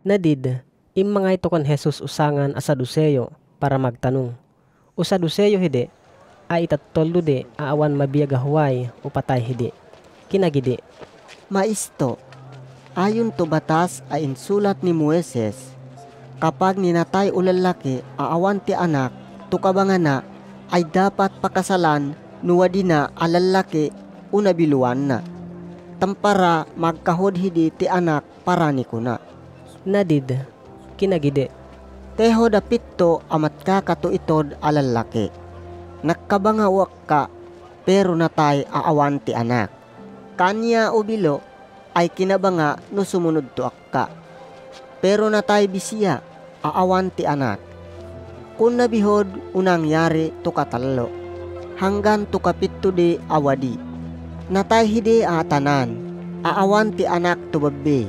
Nadid, imangay to kan Jesus usangan a Saduseyo para magtanong. O Saduseyo hide, a itatoldo de aawan mabiyagahway o patay hide. Kinagide, Maisto, ayon to batas a insulat ni Moises, kapag ninatay o lalaki aawan ti anak, tukabangana ay dapat pakasalan nuwadina a lalaki o nabiluan na. Tampara magkahod hidi ti anak para ni kuna. Nadid, kinagide. Teho dapito amat ka katuitod alalaki. Nakabangawak ka pero natay aawan ti anak. Kanya o bilo ay kinabanga no sumunod to akka. Pero natay bisiya aawan ti anak. Kun nabihod unang yari to katalo. Hanggan to kapito di awadi. Natay hidi atanan, aawan ti anak to babbe.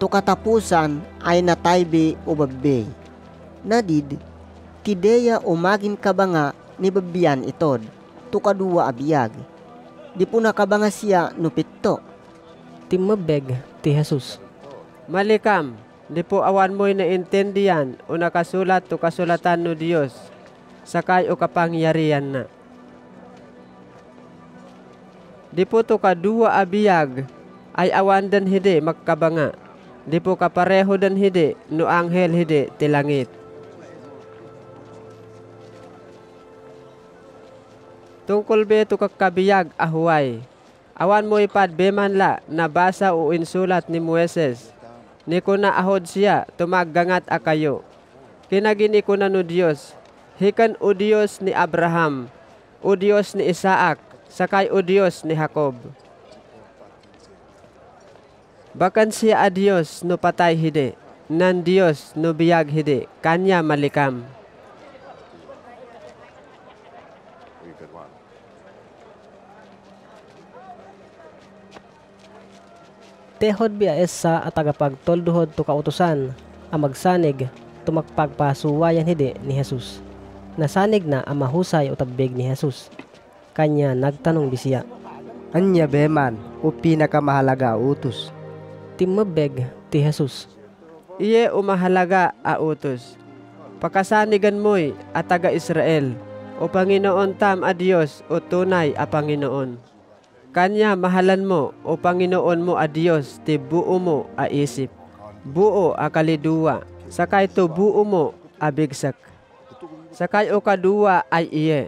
To katapusan ay natay be o babbe. Nadid, kideya umagin kabanga ni babbian itod, to kadua abiyag. Di puna kabanga siya nupitto. Timabeg ti Jesus. Malikam, di po awan mo'y naintindihan o nakasulat to kasulatan no Diyos, sakay o kapangyarihan na. Di po to kadua abiyag ay awan dan hide magkabanga. Di po kapareho dan hide no anghel hide ti langit. Tungkol be to kakabiyag ahuay. Awan mo ipadbeman la nabasa o insulat ni Moises. Ni kuna ahod siya tumaggangat a kayo. Kinagini kuna no Diyos. Hikan o Diyos ni Abraham, o Diyos ni Isaak, sakay o Diyos ni Jacob. Bakan siya a Diyos no patay hide, nan Diyos no biyag hide, kanya malikam. Tehod biya esa at agapagtolduhod to kautosan, ang magsanig, tumakpagpasuwayan hide ni Jesus. Nasanig na ang mahusay o tabbeg ni Jesus. Kanya nagtanong bisiya, anya beman o pinakamahalaga utos? Timabeg ti Jesus. Iye o mahalaga a utos. Pakasanigan mo'y a taga Israel o Panginoon tam a Diyos o tunay a Panginoon. Kanya mahalan mo o Panginoon mo a Diyos ti buo mo a isip. Buo a kalidua. Sakay to buo mo a bigsak. Sakay o kadua ay iye.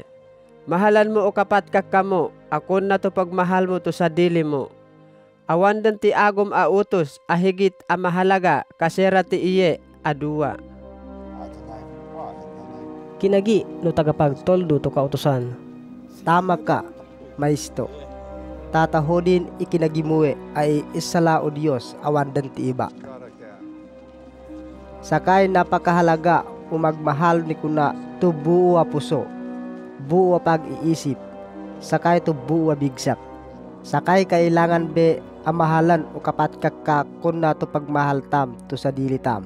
Mahalan mo o kapat kakamo, akon na to pagmahal mo to sa dili mo. Awan dan ti agom a utos, a higit a mahalaga, kasera ti iye a dua. Kinagi no tagapagtoldo to kautosan. Tama ka, Maisto. Tatahodin ikinagimue ay isala o Diyos, awan dan ti iba. Sakay napakahalaga umagmahal ni kuna to buo a puso. Buwa pag-iisip, sakay to buwa bigsak. Sakay kailangan be amahalan o kapatkak ka kun na to pagmahal tam to sa dilitam.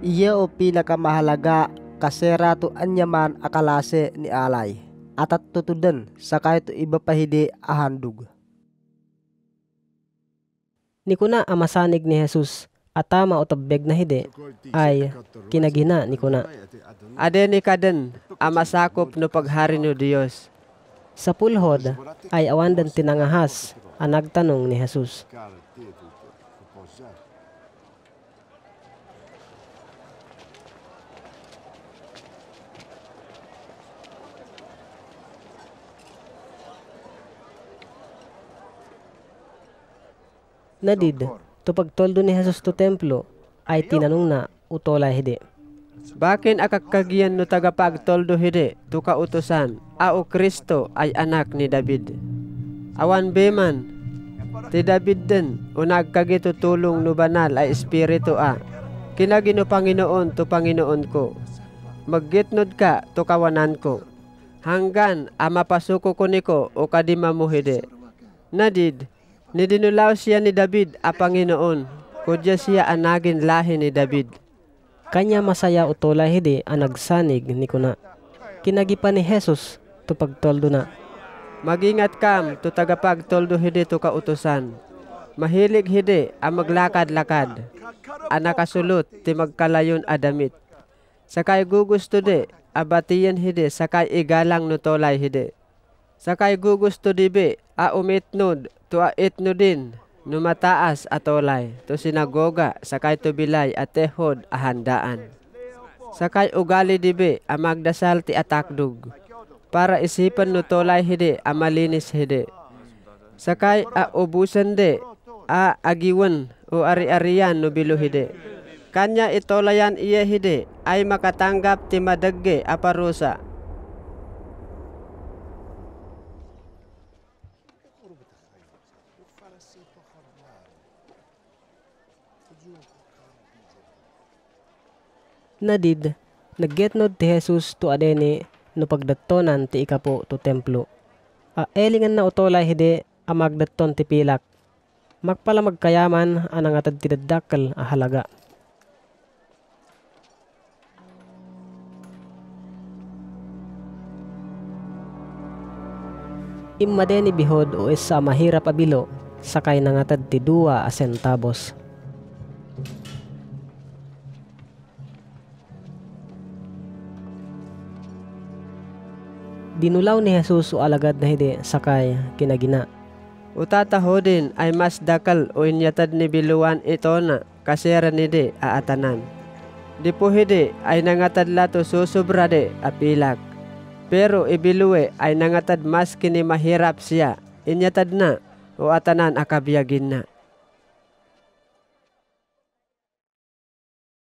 Iya o pinakamahalaga kasera to anyaman akalase ni alay. At at tutudan, sakay to iba pahide ahandug. Ni kuna amasanig ni Jesus at tama o tabbeg na hide ay kinagina ni kuna. Ade ni kaden amasakop no paghari no Diyos. Sa pulhod ay awan dan tinangahas ang nagtanong ni Jesus. Nadid, to pagtoldo ni Jesus to templo ay tinanong na utola hide. Bakin akakagian no tagapagtoldo hide to kautosan a o Kristo ay anak ni David. Awan beman ti David den o nagkagito tulong no banal ay espiritu a. Kinagino Panginoon to Panginoon ko. Maggitnod ka to kawanan ko. Hanggan a mapasuko ko niko o kadima mo hide. Nadid, nidinulaw siya ni David a Panginoon. Kudya siya anagin lahi ni David. Kanya masaya o tola hide ang nagsanig ni kuna. Kinagipan ni Jesus to pagtoldo na. Magingat kam to tagapagtoldo hide to kautosan. Mahilig hide ang maglakad-lakad. anakasulot ti magkalayon adamit. Sakay gugusto di abatiyan hide sakay igalang no tolay hide. Sakay gugusto di be a umitnod to a itnodin no mataas atolay to sinagoga sakay tubilay at tehod a handaan. Sakay ugali di be a magdasal ti atakdug para isipan no tolay hide a malinis hide. Sakay a ubusan de a agiwan o ari-arian no biluhide. Kanya itolayan iya hide ay makatanggap ti madagge a parusa. Nadid, naggetnod ti Jesus to adeni no pagdattonan ti ikapo to templo. A elingan na utolay hide a magdatton ti pilak. Magpala magkayaman anang atad ti daddakkel a halaga. Immadeni bihod o isa mahirap abilo sakay nangatad ti 2 sentabos. Dinulaw ni Jesus o alagad na hide sakay kinagina. Utataho din ay mas dakal o inyatad ni biluan ito na kasera nide aatanan. Di po hide ay nangatad lato susubra de apilak. Pero ibilue ay nangatad mas kinimahirap siya, inyatad na o atanan akabiyagin na.